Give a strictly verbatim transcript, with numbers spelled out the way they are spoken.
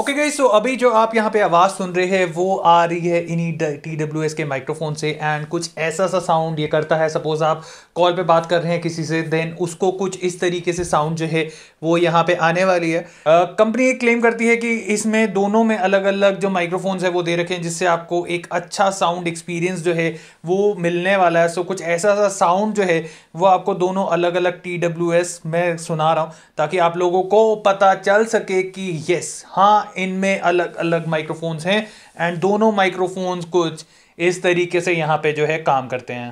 Okay guys, सो अभी जो आप यहाँ पे आवाज़ सुन रहे हैं वो आ रही है इन्हीं टी डब्ल्यू एस के माइक्रोफोन से, एंड कुछ ऐसा सा साउंड ये करता है। सपोज आप कॉल पे बात कर रहे हैं किसी से, देन उसको कुछ इस तरीके से साउंड जो है वो यहाँ पे आने वाली है। कंपनी ये क्लेम करती है कि इसमें दोनों में अलग अलग जो माइक्रोफोन्स है वो दे रखे हैं, जिससे आपको एक अच्छा साउंड एक्सपीरियंस जो है वो मिलने वाला है। सो कुछ ऐसा सा साउंड जो है वो आपको दोनों अलग अलग टी डब्ल्यू एस में सुना रहा हूँ, ताकि आप लोगों को पता चल सके कि येस, हाँ, इनमें अलग अलग माइक्रोफोन्स हैं एंड दोनों माइक्रोफोन्स कुछ इस तरीके से यहाँ पे जो है काम करते हैं।